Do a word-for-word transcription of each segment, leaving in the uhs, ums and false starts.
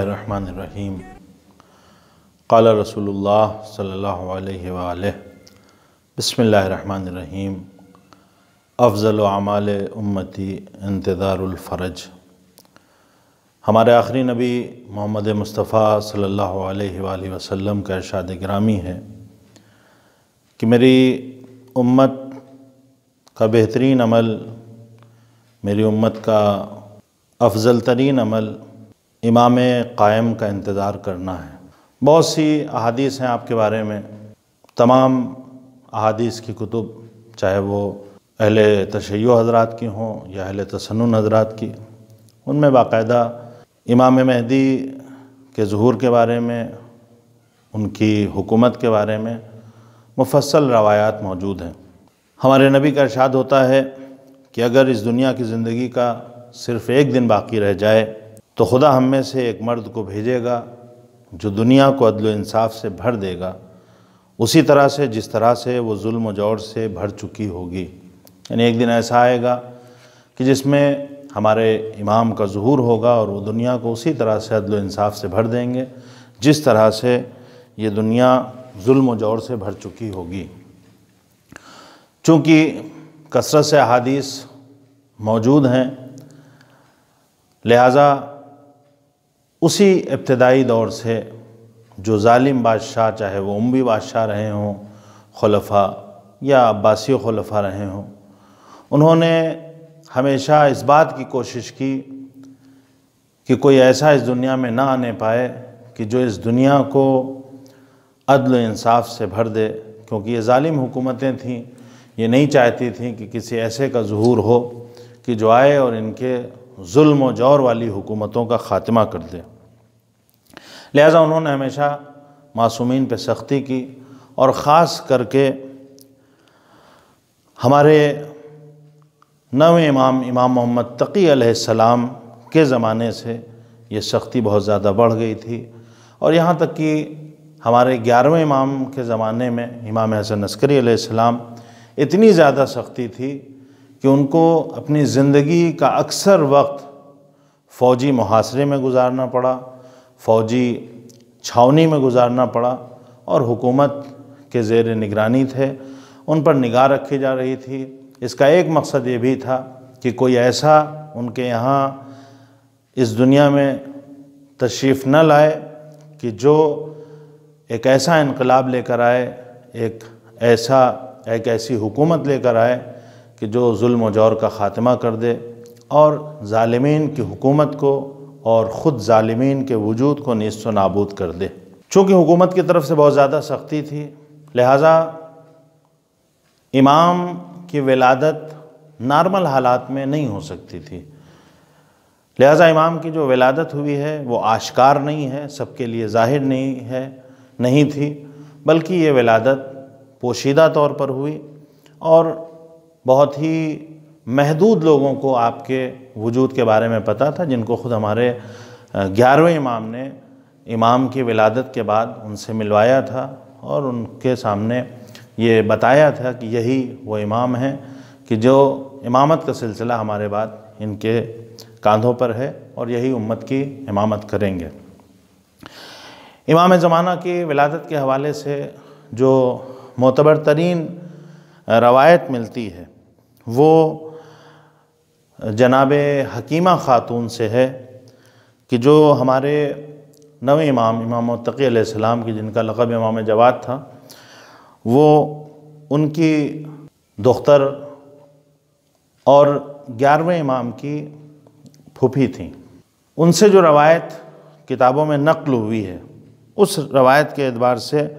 रहमान रहीम क़ाल रसूलुल्लाह सल्लल्लाहु अलैहि वआलैह बिस्मिल्लाहिर रहमानिर रहीम। अफ़ज़लु अमाल उम्मती इंतज़ारुल फ़रज। हमारे आखिरी नबी मोहम्मद मुस्तफ़ा सल्लल्लाहु अलैहि वालैहि वसल्लम का इरशाद गिरामी है कि मेरी उम्मत का बेहतरीन अमल, मेरी उम्मत का अफ़ज़ल तरीन अमल इमाम कायम का इंतज़ार करना है। बहुत सी अहादीस हैं आपके बारे में, तमाम अहादीस की कुतुब, चाहे वो अहले तशय्यो हज़रात की हों या अहले तसन्नुन हज़रात की, उनमें बाकायदा इमाम महदी के ज़ुहूर के बारे में, उनकी हुकूमत के बारे में मुफस्सल रवायात मौजूद हैं। हमारे नबी का इरशाद होता है कि अगर इस दुनिया की ज़िंदगी का सिर्फ़ एक दिन बाकी रह जाए तो खुदा हम में से एक मर्द को भेजेगा जो दुनिया को अदल इंसाफ से भर देगा, उसी तरह से जिस तरह से वो जुल्म जौर से भर चुकी होगी। यानी एक दिन ऐसा आएगा कि जिसमें हमारे इमाम का ज़ुहूर होगा और वो दुनिया को उसी तरह से अदल इंसाफ से भर देंगे जिस तरह से ये दुनिया जुल्म जौर से भर चुकी होगी। चूँकि कसरत से अहादीस मौजूद हैं, लिहाजा उसी इब्तदाई दौर से जो ज़ालिम बादशाह, चाहे वो उम्वी बादशाह रहे हों, खुलफा या अब्बासी खुलफा रहे हों, उन्होंने हमेशा इस बात की कोशिश की कि कोई ऐसा इस दुनिया में ना आने पाए कि जो इस दुनिया को अदल इंसाफ से भर दे, क्योंकि ये ज़ालिम हुकूमतें थीं, ये नहीं चाहती थीं कि किसी ऐसे का ज़ुहूर हो कि जो आए और इनके जुल्म और जौर वाली हुकूमतों का ख़ात्मा कर दे। लिहाजा उन्होंने हमेशा मासूमीन पे सख्ती की और ख़ास करके हमारे नवे इमाम इमाम मोहम्मद तकी अलैहिस्सलाम के ज़माने से ये सख्ती बहुत ज़्यादा बढ़ गई थी। और यहाँ तक कि हमारे ग्यारहवें इमाम के ज़माने में इमाम हसन अस्करी अलैहिस्सलाम इतनी ज़्यादा सख्ती थी कि उनको अपनी ज़िंदगी का अक्सर वक्त फ़ौजी मुहासरे में गुजारना पड़ा, फ़ौजी छावनी में गुजारना पड़ा और हुकूमत के ज़ेर निगरानी थे, उन पर निगाह रखी जा रही थी। इसका एक मकसद ये भी था कि कोई ऐसा उनके यहाँ इस दुनिया में तशरीफ़ न लाए कि जो एक ऐसा इनकलाब लेकर आए, एक ऐसा एक ऐसी हुकूमत लेकर आए कि जो जुल्म व जौर का ख़ात्मा कर दे और ज़ालिमीन की हुकूमत को और ख़ुद ज़ालिमीन के वजूद को नीस्त व नाबूद कर दे। चूँकि हुकूमत की तरफ से बहुत ज़्यादा सख्ती थी, लिहाजा इमाम की विलादत नॉर्मल हालात में नहीं हो सकती थी। लिहाजा इमाम की जो विलादत हुई है वो आश्कार नहीं है, सबके लिए ज़ाहिर नहीं है नहीं थी, बल्कि ये विलादत पोशीदा तौर पर हुई और बहुत ही महदूद लोगों को आपके वजूद के बारे में पता था, जिनको ख़ुद हमारे ग्यारहवें इमाम ने इमाम की विलादत के बाद उनसे मिलवाया था और उनके सामने ये बताया था कि यही वो इमाम हैं कि जो इमामत का सिलसिला हमारे बाद इनके कंधों पर है और यही उम्मत की इमामत करेंगे। इमाम ज़माना की विलादत के हवाले से जो मोतबर तरीन रवायत मिलती है वो जनाबे हकीमा ख़ातून से है कि जो हमारे नवे इमाम इमाम तकी अलैहिस्सलाम की, जिनका लक़ब इमाम जवाद था, वो उनकी दोख्तर और ग्यारहवें इमाम की फूफी थीं। उनसे जो रवायत किताबों में नक़ल हुई है उस रवायत के एतबार से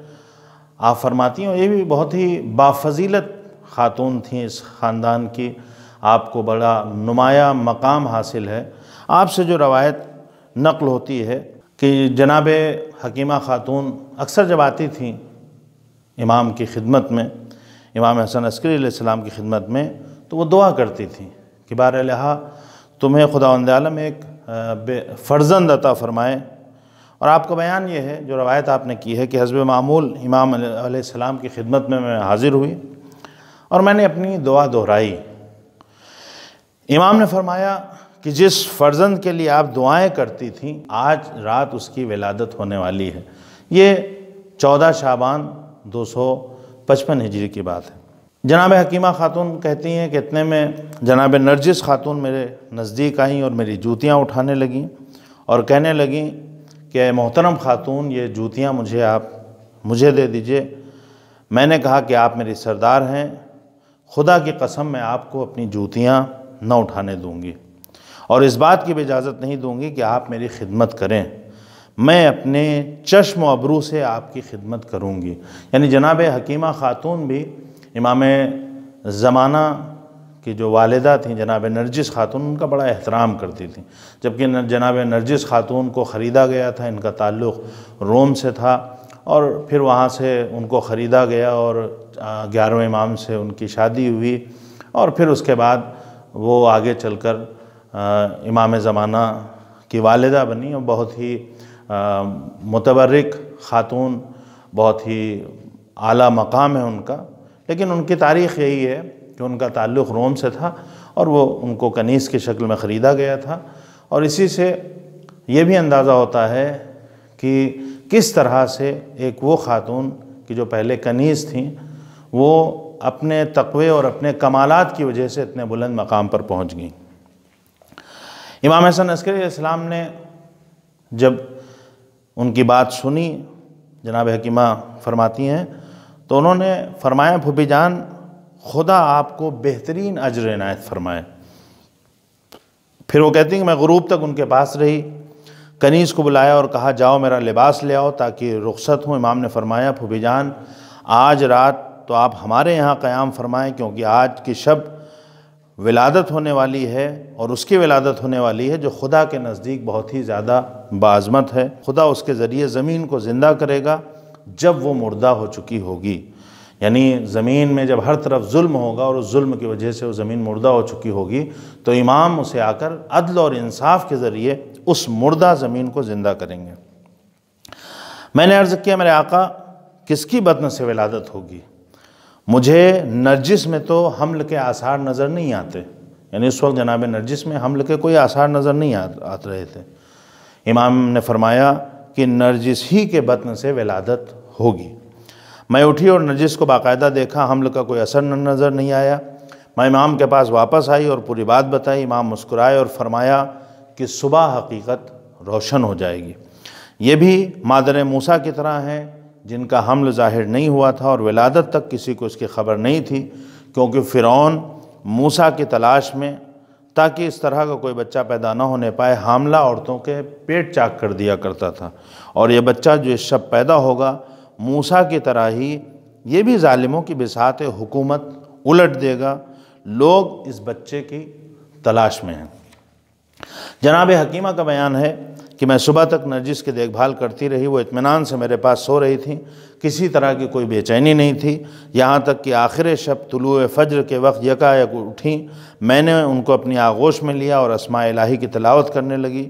आप फरमाती हैं, ये भी बहुत ही बाफ़ज़ीलत ख़ातून थीं, इस ख़ानदान की आपको बड़ा नुमाया मकाम हासिल है। आपसे जो रवायत नक़ल होती है कि जनाब हकीमा ख़ातून अक्सर जब आती थीं इमाम की खिदमत में, इमाम हसन अस्करी अलैहिस्सलाम की खिदमत में, तो वो दुआ करती थीं कि बारहा तुम्हें खुदावंद आलम एक फ़र्जंद अता फ़रमाए। और आपका बयान ये है, जो रवायत आपने की है, कि हस्ब मामूल इमाम अलैहिस्सलाम की खिदमत में मैं हाज़िर हुई और मैंने अपनी दुआ दोहराई। इमाम ने फरमाया कि जिस फर्जंद के लिए आप दुआएं करती थीं, आज रात उसकी विलादत होने वाली है। ये चौदह शाबान दो सौ पचपन हिजरी की बात है। जनाब हकीमा खातून कहती हैं कि इतने में जनाब नरजिस खातून मेरे नज़दीक आईं और मेरी जूतियाँ उठाने लगीं और कहने लगीं कि मोहतरम खातून, ये जूतियाँ मुझे आप मुझे दे दीजिए। मैंने कहा कि आप मेरी सरदार हैं, खुदा की कसम मैं आपको अपनी जूतियाँ न उठाने दूंगी और इस बात की भी इजाज़त नहीं दूंगी कि आप मेरी खिदमत करें। मैं अपने चश्म अबरू से आपकी खिदमत करूंगी। यानी जनाब हकीमा खातून भी इमाम ज़माना की जो वालिदा थीं जनाब नरजिस खातून, उनका बड़ा एहतराम करती थीं। जबकि जनाब नरजिस खातून को ख़रीदा गया था, इनका ताल्लुक़ रोम से था और फिर वहाँ से उनको ख़रीदा गया और ग्यारहवें इमाम से उनकी शादी हुई और फिर उसके बाद वो आगे चलकर इमाम ज़माना की वालिदा बनी और बहुत ही मुतबर्रिक खातून, बहुत ही आला मकाम है उनका। लेकिन उनकी तारीख़ यही है कि उनका ताल्लुक़ रोम से था और वो उनको कनीज़ की शक्ल में ख़रीदा गया था। और इसी से ये भी अंदाज़ा होता है कि किस तरह से एक वो खातून कि जो पहले कनीज़ थीं, वो अपने तक़वे और अपने कमालात की वजह से इतने बुलंद मकाम पर पहुँच गईं। इमाम हसन अस्करी अलैहिस्सलाम ने जब उनकी बात सुनी, जनाब हकीमा फरमाती हैं, तो उन्होंने फरमाया, फूफी जान, खुदा आपको बेहतरीन अजर इनायत फरमाए। फिर वो कहती हैं कि मैं ग़ुरूब तक उनके पास रही, कनीज़ को बुलाया और कहा, जाओ मेरा लिबास ले आओ ताकि रुखसत हूँ। इमाम ने फरमाया, फूफी जान, आज रात तो आप हमारे यहाँ क़याम फरमाएँ, क्योंकि आज की शब विलादत होने वाली है और उसकी विलादत होने वाली है जो खुदा के नज़दीक बहुत ही ज़्यादा बाज़मत है। खुदा उसके ज़रिए ज़मीन को ज़िंदा करेगा जब वो मुर्दा हो चुकी होगी। यानी ज़मीन में जब हर तरफ जुल्म होगा और उस जुल्म की वजह से वो ज़मीन मुर्दा हो चुकी होगी, तो इमाम उसे आकर अदल और इंसाफ के ज़रिए उस मुर्दा ज़मीन को ज़िंदा करेंगे। मैंने अर्ज़ किया, मेरे आका, किसकी बदन से विलादत होगी? मुझे नरजिस में तो हमल के आसार नज़र नहीं आते। यानी उस वक्त जनाब नरजिस में हमल के कोई आसार नज़र नहीं आ, आ रहे थे। इमाम ने फरमाया कि नरजिस ही के बतन से विलादत होगी। मैं उठी और नरजिस को बाकायदा देखा, हमल का कोई असर नज़र नहीं आया। मैं इमाम के पास वापस आई और पूरी बात बताई। इमाम मुस्कुराए और फरमाया कि सुबह हकीकत रोशन हो जाएगी। ये भी मादर मूसा की तरह हैं जिनका हमल ज़ाहिर नहीं हुआ था और विलादत तक किसी को इसकी ख़बर नहीं थी, क्योंकि फ़िरौन मूसा की तलाश में, ताकि इस तरह का कोई बच्चा पैदा ना होने पाए, हामला औरतों के पेट चाक कर दिया करता था। और ये बच्चा जो इस शब पैदा होगा, मूसा की तरह ही ये भी ज़ालिमों की बिसात हुकूमत उलट देगा। लोग इस बच्चे की तलाश में हैं। जनाब हकीमा का बयान है कि मैं सुबह तक नरजिस की देखभाल करती रही। वो इत्मीनान से मेरे पास सो रही थी, किसी तरह की कोई बेचैनी नहीं थी। यहाँ तक कि आखिर शब तुलूए फ़ज्र के वक्त यकायक उठी। मैंने उनको अपनी आगोश में लिया और अस्मा इलाही की तिलावत करने लगी।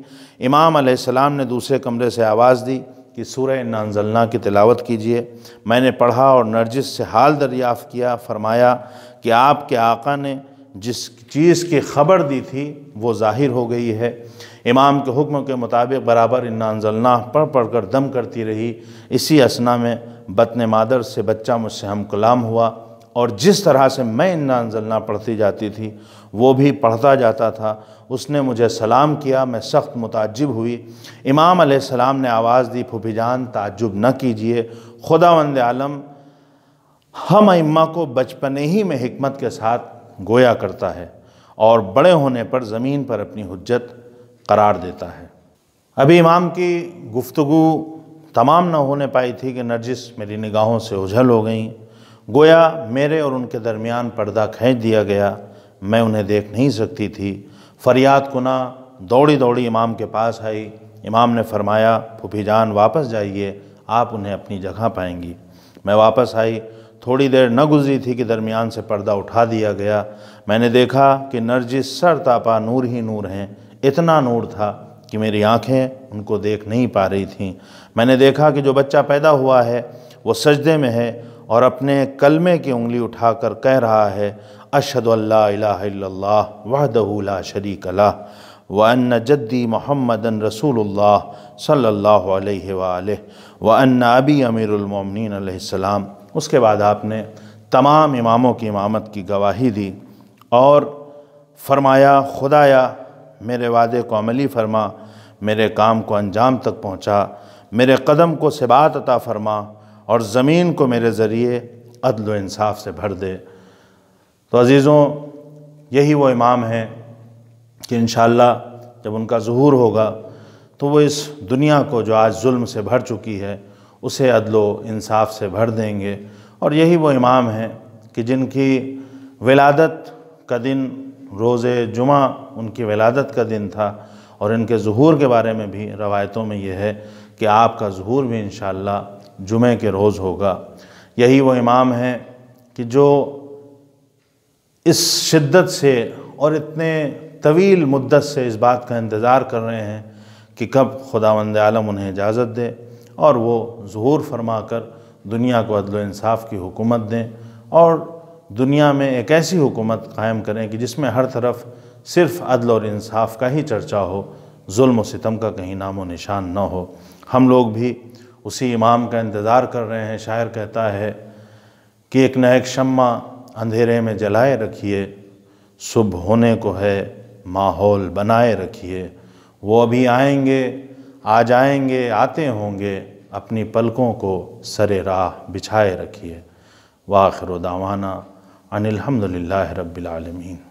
इमाम अलैहिस्सलाम ने दूसरे कमरे से आवाज़ दी कि सूरह इन्ना अंज़लना की तिलावत कीजिए। मैंने पढ़ा और नरजिस से हाल दरियाफ़ किया। फ़रमाया कि आपके आका ने जिस चीज़ की खबर दी थी वो ज़ाहिर हो गई है। इमाम के हुक्म के मुताबिक बराबर इन्ना अंज़लना पढ़ पढ़ कर दम करती रही। इसी असना में बतन मादर से बच्चा मुझसे हम कलाम हुआ और जिस तरह से मैं इन्ना अंज़लना पढ़ती जाती थी वो भी पढ़ता जाता था। उसने मुझे सलाम किया, मैं सख्त मुताज्जिब हुई। इमाम अलैहिस्सलाम ने आवाज़ दी, फूफी जान, ताज्जुब न कीजिए, खुदावंद आलम हम अइम्मा को बचपने ही में हिकमत के साथ गोया करता है और बड़े होने पर ज़मीन पर अपनी हुज्जत करार देता है। अभी इमाम की गुफ्तगू तमाम न होने पाई थी कि नरजिस मेरी निगाहों से ओझल हो गईं। गोया मेरे और उनके दरमियान पर्दा खींच दिया गया। मैं उन्हें देख नहीं सकती थी। फरियाद कुना दौड़ी दौड़ी इमाम के पास आई। इमाम ने फरमाया, फूफी जान, वापस जाइए, आप उन्हें अपनी जगह पाएंगी। मैं वापस आई। थोड़ी देर न गुजरी थी कि दरमियान से पर्दा उठा दिया गया। मैंने देखा कि नरजिस सर तापा नूर ही नूर हैं। इतना नूर था कि मेरी आंखें उनको देख नहीं पा रही थीं। मैंने देखा कि जो बच्चा पैदा हुआ है वो सजदे में है और अपने कलमे की उंगली उठाकर कह रहा है, अशहदु अल्ला इलाहा इल्लल्लाह वहदहु ला शरीक लह वन्न जद्दी मोहम्मदन रसूलुल्लाह सल्लल्लाहु अलैहि वालैहि व अन्ना अबी अमीरुल मोमिनीन अलैहिस्सलाम। उसके बाद आपने तमाम इमामों की इमामत की गवाही दी और फरमाया, खुदाया मेरे वादे को अमली फ़रमा, मेरे काम को अंजाम तक पहुँचा, मेरे कदम को सिबात अता फ़रमा और ज़मीन को मेरे ज़रिए अदल व इंसाफ़ से भर दे। तो अज़ीज़ों, यही वो इमाम हैं कि इंशाअल्लाह जब उनका ज़ुहूर होगा तो वो इस दुनिया को जो आज जुल्म से भर चुकी है उसे अदलो इंसाफ से भर देंगे। और यही वो इमाम हैं कि जिनकी विलादत का दिन रोज़े जुमा उनकी विलादत का दिन था। और इनके ज़ुहूर के बारे में भी रवायतों में यह है कि आपका ज़ुहूर भी इंशाअल्लाह जुमे के रोज़ होगा। यही वो इमाम हैं कि जो इस शिद्दत से और इतने तवील मुद्दत से इस बात का इंतज़ार कर रहे हैं कि कब खुदावंद आलम उन्हें इजाज़त दे और वो ज़ुहूर फरमा कर दुनिया को अदल व इंसाफ की हुकूमत दें और दुनिया में एक ऐसी हुकूमत कायम करें कि जिसमें हर तरफ सिर्फ़ अदल और इंसाफ का ही चर्चा हो, जुल्म व सितम का कहीं नामो निशान न हो। हम लोग भी उसी इमाम का इंतज़ार कर रहे हैं। शायर कहता है कि एक न एक शम्मा अंधेरे में जलाए रखिए, सुबह होने को है माहौल बनाए रखिए। वो अभी आएंगे आ जाएंगे आते होंगे, अपनी पलकों को सरे राह बिछाए रखिए। वाखिर दावाना अनिल हम्दुलिल्लाह रब्बिल आलमीन।